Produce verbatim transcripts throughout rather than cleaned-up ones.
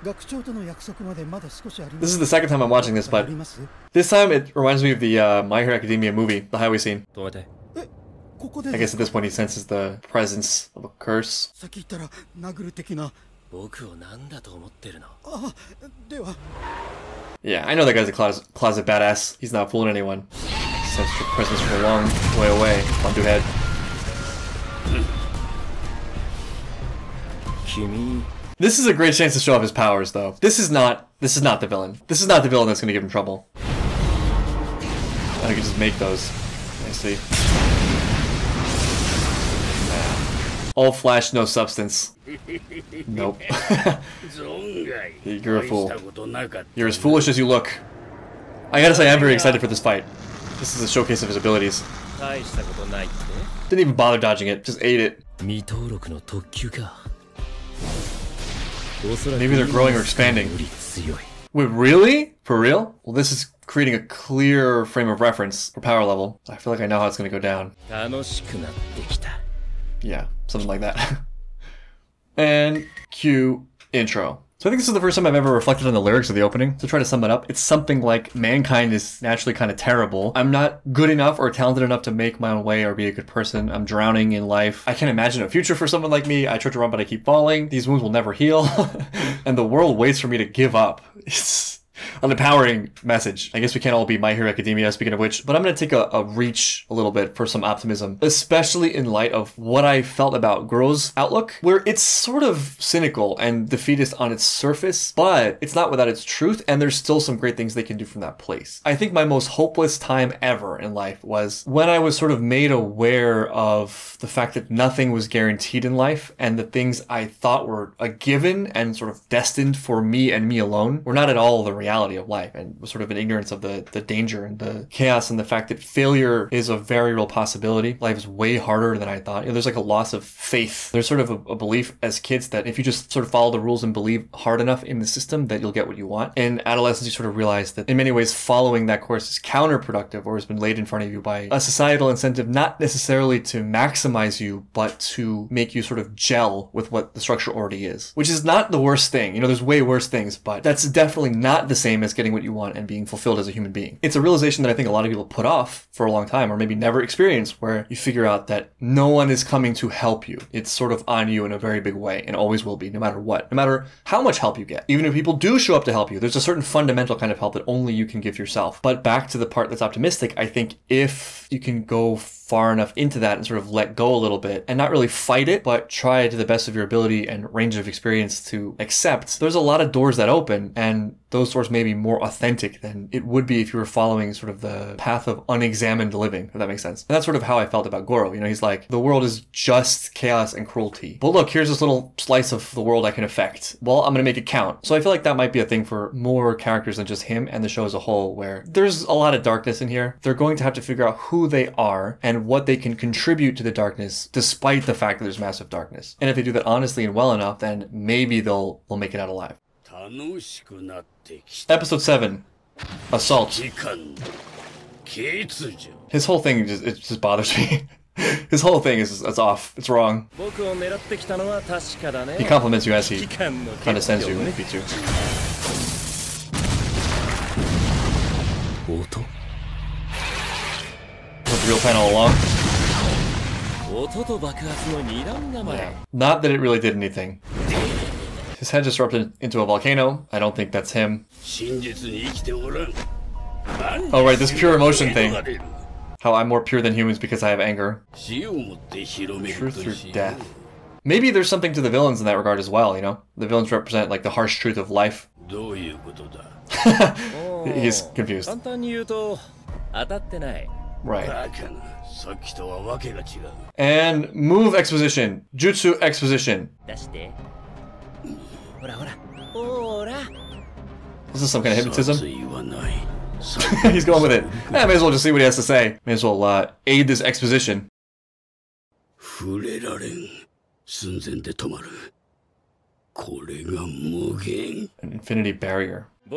This is the second time I'm watching this, but this time it reminds me of the uh, My Hero Academia movie, the highway scene. I guess at this point he senses the presence of a curse. Yeah, I know that guy's a closet, closet badass. He's not fooling anyone. He senses the presence from a long way away. Onto head. This is a great chance to show off his powers, though. This is not. This is not the villain. This is not the villain that's going to give him trouble. I can just make those. I see. All flash, no substance. Nope. You're a fool. You're as foolish as you look. I gotta say, I'm very excited for this fight. This is a showcase of his abilities. Didn't even bother dodging it, just ate it. Maybe they're growing or expanding. Wait, really? For real? Well, this is creating a clear frame of reference for power level. I feel like I know how it's gonna go down. Yeah, something like that. And cue intro. So I think this is the first time I've ever reflected on the lyrics of the opening. To try to sum it up, it's something like, mankind is naturally kind of terrible. I'm not good enough or talented enough to make my own way or be a good person. I'm drowning in life. I can't imagine a future for someone like me. I try to run, but I keep falling. These wounds will never heal. And the world waits for me to give up. It's an empowering message. I guess we can't all be My Hero Academia, speaking of which, but I'm going to take a, a reach a little bit for some optimism, especially in light of what I felt about Gojo's outlook, where it's sort of cynical and defeatist on its surface, but it's not without its truth, and there's still some great things they can do from that place. I think my most hopeless time ever in life was when I was sort of made aware of the fact that nothing was guaranteed in life, and the things I thought were a given and sort of destined for me and me alone were not at all the reality. Reality of life, and sort of an ignorance of the the danger and the chaos and the fact that failure is a very real possibility. Life is way harder than I thought. You know, there's like a loss of faith. There's sort of a, a belief as kids that if you just sort of follow the rules and believe hard enough in the system that you'll get what you want. In adolescence, you sort of realize that in many ways following that course is counterproductive or has been laid in front of you by a societal incentive, not necessarily to maximize you, but to make you sort of gel with what the structure already is, which is not the worst thing. You know, there's way worse things, but that's definitely not the same as getting what you want and being fulfilled as a human being. It's a realization that I think a lot of people put off for a long time or maybe never experience, where you figure out that no one is coming to help you. It's sort of on you in a very big way and always will be, no matter what, no matter how much help you get. Even if people do show up to help you, there's a certain fundamental kind of help that only you can give yourself. But back to the part that's optimistic, I think if you can go far enough into that and sort of let go a little bit and not really fight it, but try to the best of your ability and range of experience to accept, there's a lot of doors that open, and those doors may be more authentic than it would be if you were following sort of the path of unexamined living, if that makes sense. And that's sort of how I felt about Gojo. You know, he's like, the world is just chaos and cruelty, but look, here's this little slice of the world I can affect. Well, I'm gonna make it count. So I feel like that might be a thing for more characters than just him and the show as a whole, where there's a lot of darkness in here. They're going to have to figure out who they are and what they can contribute to the darkness, despite the fact that there's massive darkness. And if they do that honestly and well enough, then maybe they'll they'll make it out alive. Episode seven, Assault. His whole thing just, it just bothers me. His whole thing is it's off. It's wrong. He compliments you as he condescends you if you do. Real panel along. Yeah. Not that it really did anything. His head just erupted into a volcano. I don't think that's him. Oh right, this pure emotion thing. How I'm more pure than humans because I have anger. Truth through death. Maybe there's something to the villains in that regard as well, you know? The villains represent like the harsh truth of life. He's confused. Right. And move exposition. Jutsu exposition. This is some kind of hypnotism. He's going with it. I may as well just see what he has to say. May as well uh, aid this exposition. An infinity barrier. Ah,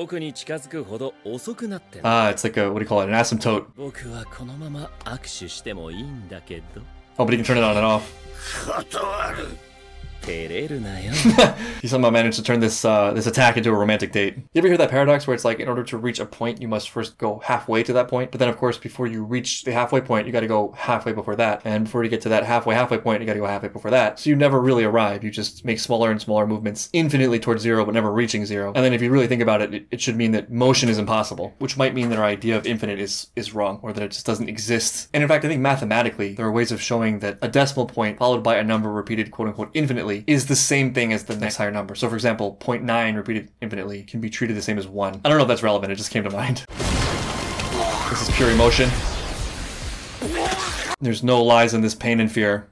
it's like a, what do you call it, an asymptote. Oh, but he can turn it on and off. He somehow managed to turn this uh, this attack into a romantic date. You ever hear that paradox where it's like, in order to reach a point, you must first go halfway to that point, but then of course before you reach the halfway point, you got to go halfway before that, and before you get to that halfway halfway point, you got to go halfway before that. So you never really arrive. You just make smaller and smaller movements, infinitely towards zero, but never reaching zero. And then if you really think about it, it, it should mean that motion is impossible, which might mean that our idea of infinite is is wrong, or that it just doesn't exist. And in fact, I think mathematically there are ways of showing that a decimal point followed by a number repeated quote unquote infinitely is the same thing as the next higher number. So for example, zero point nine repeated infinitely can be treated the same as one. I don't know if that's relevant, it just came to mind. This is pure emotion. There's no lies in this pain and fear.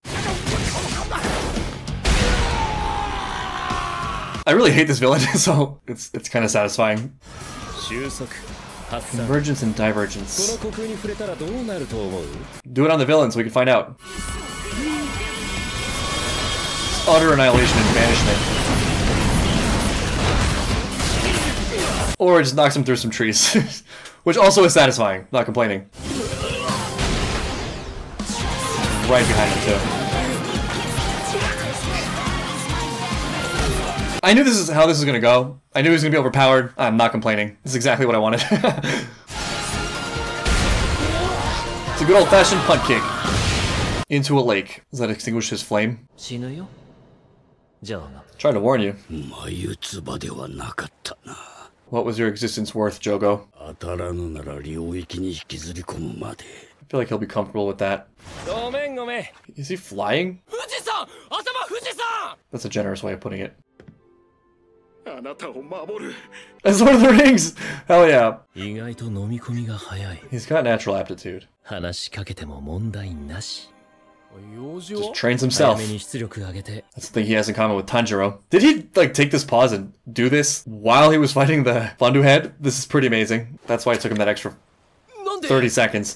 I really hate this villain, so it's it's kind of satisfying. Convergence and divergence. Do it on the villain so we can find out. Utter annihilation and banishment. Or it just knocks him through some trees. Which also is satisfying, not complaining. Right behind him too. I knew this is how this was gonna go. I knew he was gonna be overpowered. I'm not complaining. This is exactly what I wanted. It's a good old-fashioned punt kick. Into a lake. Does that extinguish his flame? Trying to warn you. What was your existence worth, Jogo? I feel like he'll be comfortable with that. Is he flying? That's a generous way of putting it. That's Lord of the Rings! Hell yeah. He's got natural aptitude. Just trains himself. That's the thing he has in common with Tanjiro. Did he, like, take this pause and do this while he was fighting the Bandu head? This is pretty amazing. That's why it took him that extra thirty seconds.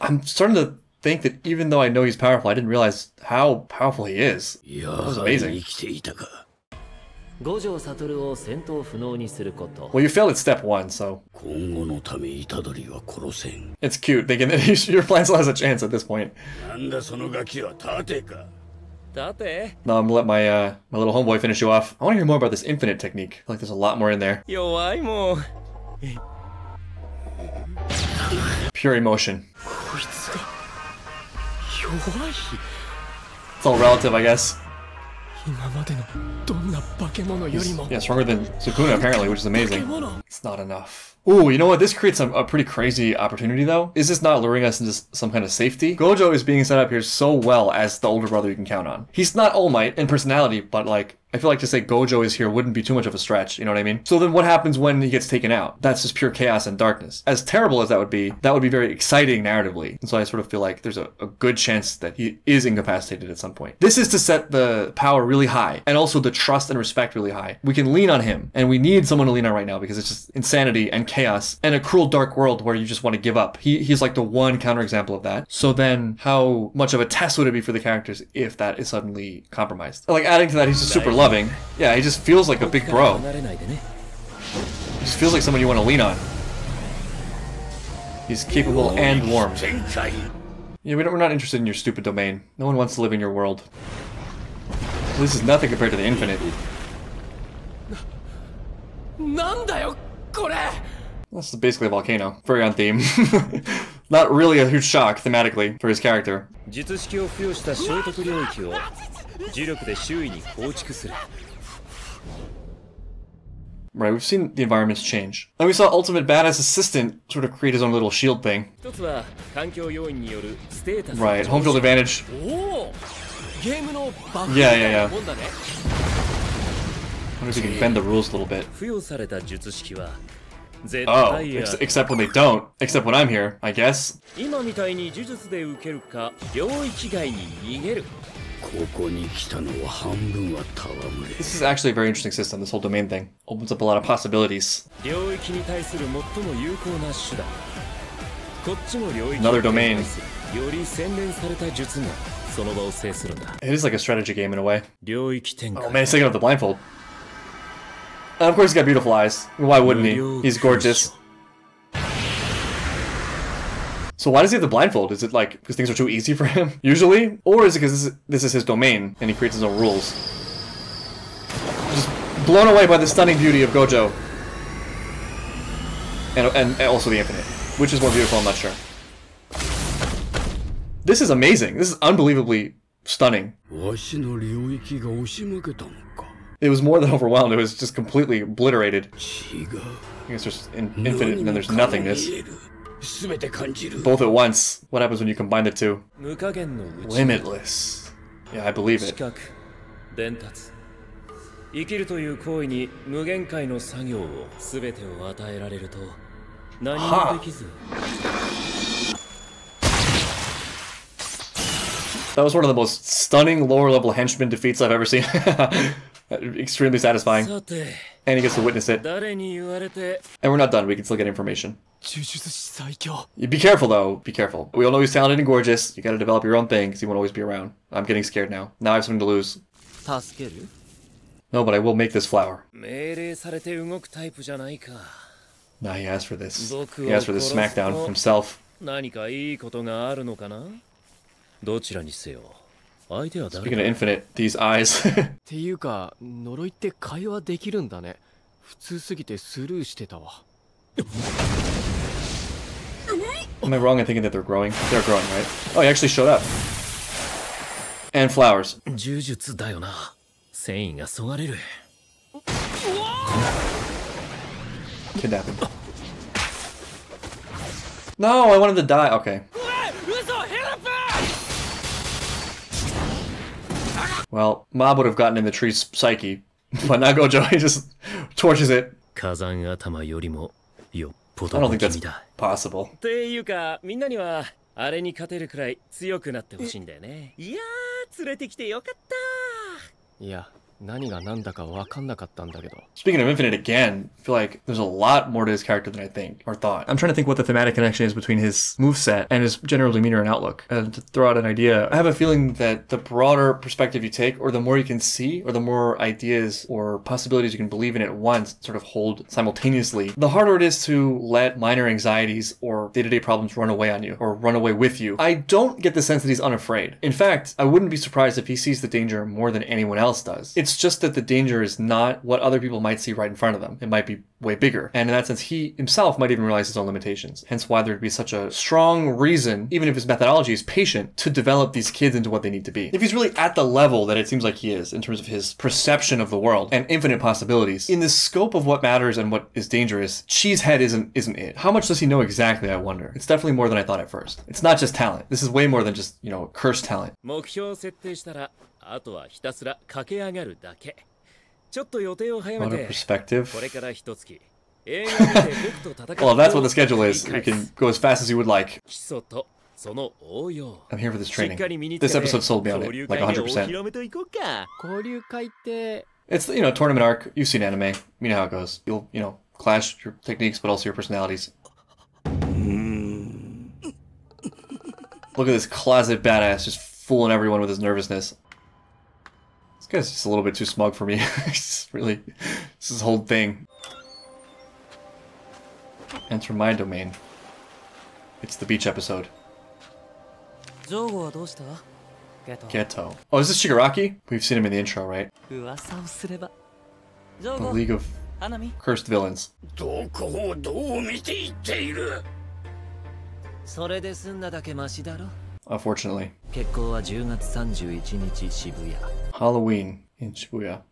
I'm starting to think that even though I know he's powerful, I didn't realize how powerful he is. That was amazing. Well, you failed at step one, so... It's cute, thinking that your plan still has a chance at this point. Now I'm gonna let my, uh, my little homeboy finish you off. I want to hear more about this infinite technique. I feel like there's a lot more in there. Pure emotion. It's all relative, I guess. He's, yeah, stronger than Sukuna apparently, which is amazing. It's not enough. Ooh, you know what? This creates a, a pretty crazy opportunity though. Is this not luring us into some kind of safety? Gojo is being set up here so well as the older brother you can count on. He's not All Might in personality, but like, I feel like to say Gojo is here wouldn't be too much of a stretch, you know what I mean? So then what happens when he gets taken out? That's just pure chaos and darkness. As terrible as that would be, that would be very exciting narratively. And so I sort of feel like there's a, a good chance that he is incapacitated at some point. This is to set the power really high, and also the trust and respect really high. We can lean on him, and we need someone to lean on right now because it's just insanity and chaos and a cruel dark world where you just want to give up. He, he's like the one counterexample of that. So then how much of a test would it be for the characters if that is suddenly compromised? Like adding to that, he's just super loving. Yeah, he just feels like a big bro. He just feels like someone you want to lean on. He's capable and warm. Yeah, we don't, we're not interested in your stupid domain. No one wants to live in your world. Well, this is nothing compared to the infinite. That's basically a volcano. Very on theme. Not really a huge shock, thematically, for his character. Right, we've seen the environments change. And we saw Ultimate Badass Assistant sort of create his own little shield thing. Right, home field advantage. Yeah, yeah, yeah. I wonder if we can bend the rules a little bit. Oh, ex except when they don't. Except when I'm here, I guess. This is actually a very interesting system, this whole domain thing. Opens up a lot of possibilities. Another domain. It is like a strategy game in a way. Oh man, he's taking off the blindfold. And of course he's got beautiful eyes. Why wouldn't he? He's gorgeous. So why does he have the blindfold? Is it like because things are too easy for him usually, or is it because this, this is his domain and he creates his own rules? Just blown away by the stunning beauty of Gojo, and and, and also the infinite, which is more beautiful. I'm not sure. This is amazing. This is unbelievably stunning. It was more than overwhelmed. It was just completely obliterated. I guess there's in infinite and then there's nothingness. Both at once. What happens when you combine the two? Limitless. Yeah, I believe it. Ha! That was one of the most stunning lower level henchman defeats I've ever seen. Extremely satisfying. And he gets to witness it. And we're not done, we can still get information. Be careful though, be careful. We all know he's talented and gorgeous. You gotta develop your own thing, because he won't always be around. I'm getting scared now. Now I have something to lose. No, but I will make this flower. Nah, he asked for this. He asked for this smackdown himself. Speaking of infinite, these eyes. Am I wrong in thinking that they're growing? They're growing, right? Oh, he actually showed up. And flowers. Kidnapping. No, I wanted to die. Okay. Well, Mob would have gotten in the tree's psyche, but Nagojo, he just torches it. I don't think that's possible. Speaking of infinite again, I feel like there's a lot more to his character than I think, or thought. I'm trying to think what the thematic connection is between his moveset and his general demeanor and outlook. And to throw out an idea, I have a feeling that the broader perspective you take, or the more you can see, or the more ideas or possibilities you can believe in at once sort of hold simultaneously, the harder it is to let minor anxieties or day-to-day problems run away on you, or run away with you. I don't get the sense that he's unafraid. In fact, I wouldn't be surprised if he sees the danger more than anyone else does. It's It's just that the danger is not what other people might see right in front of them. It might be way bigger. And in that sense, he himself might even realize his own limitations. Hence why there'd be such a strong reason, even if his methodology is patient, to develop these kids into what they need to be. If he's really at the level that it seems like he is in terms of his perception of the world and infinite possibilities, in the scope of what matters and what is dangerous, Cheesehead isn't isn't it. How much does he know exactly, I wonder? It's definitely more than I thought at first. It's not just talent. This is way more than just, you know, cursed talent. Out of perspective. Well, that's what the schedule is. You can go as fast as you would like. I'm here for this training. This episode sold me on it, like one hundred percent. It's, you know, tournament arc. You've seen anime. You know how it goes. You'll, you know, clash your techniques, but also your personalities. Look at this closet badass just fooling everyone with his nervousness. This guy's just a little bit too smug for me. It's really, this is his whole thing. Enter my domain. It's the beach episode. Geto. Oh, is this Shigaraki? We've seen him in the intro, right? The League of Cursed Villains. Unfortunately. Halloween in Shibuya.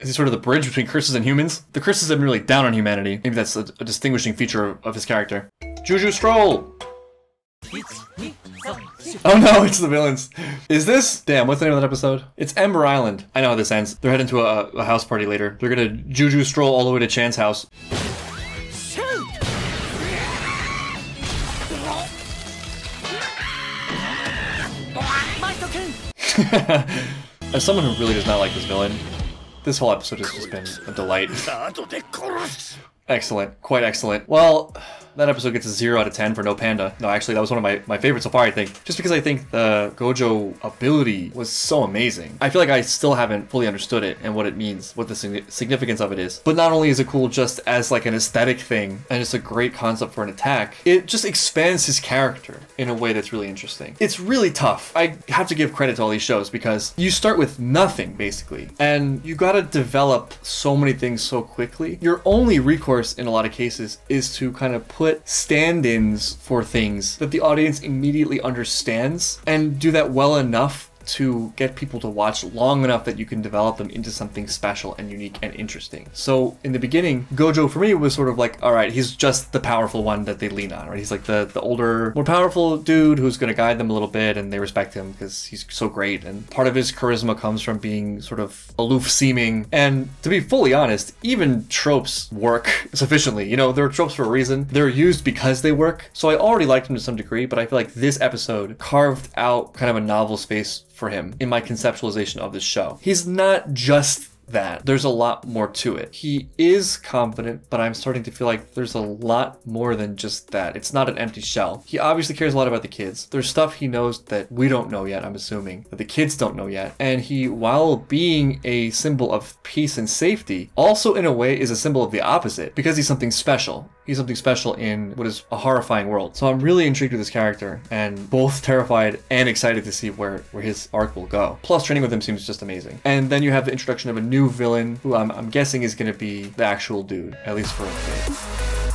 Is he sort of the bridge between curses and humans? The curses have been really down on humanity. Maybe that's a, a distinguishing feature of, of his character. Juju Stroll! Oh no, it's the villains. Is this? Damn, what's the name of that episode? It's Ember Island. I know how this ends. They're heading to a, a house party later. They're gonna Juju Stroll all the way to Chan's house. Shoot! As someone who really does not like this villain, this whole episode has just been a delight. Excellent. Quite excellent. Well, that episode gets a zero out of ten for No Panda. No, actually, that was one of my, my favorites so far, I think. Just because I think the Gojo ability was so amazing. I feel like I still haven't fully understood it and what it means, what the significance of it is. But not only is it cool just as like an aesthetic thing, and it's a great concept for an attack, it just expands his character in a way that's really interesting. It's really tough. I have to give credit to all these shows because you start with nothing, basically. And you gotta develop so many things so quickly. Your only recourse in a lot of cases is to kind of put stand-ins for things that the audience immediately understands and do that well enough to get people to watch long enough that you can develop them into something special and unique and interesting. So in the beginning, Gojo for me was sort of like, all right, he's just the powerful one that they lean on, right? He's like the, the older, more powerful dude who's gonna guide them a little bit and they respect him because he's so great. And part of his charisma comes from being sort of aloof seeming. And to be fully honest, even tropes work sufficiently. You know, there are tropes for a reason. They're used because they work. So I already liked him to some degree, but I feel like this episode carved out kind of a novel space for him in my conceptualization of this show. He's not just that. There's a lot more to it. He is confident, but I'm starting to feel like there's a lot more than just that. It's not an empty shell. He obviously cares a lot about the kids. There's stuff he knows that we don't know yet, I'm assuming, that the kids don't know yet. And he, while being a symbol of peace and safety, also in a way is a symbol of the opposite because he's something special. He's something special in what is a horrifying world. So I'm really intrigued with this character and both terrified and excited to see where, where his arc will go. Plus, training with him seems just amazing. And then you have the introduction of a new villain who I'm, I'm guessing is going to be the actual dude, at least for a bit.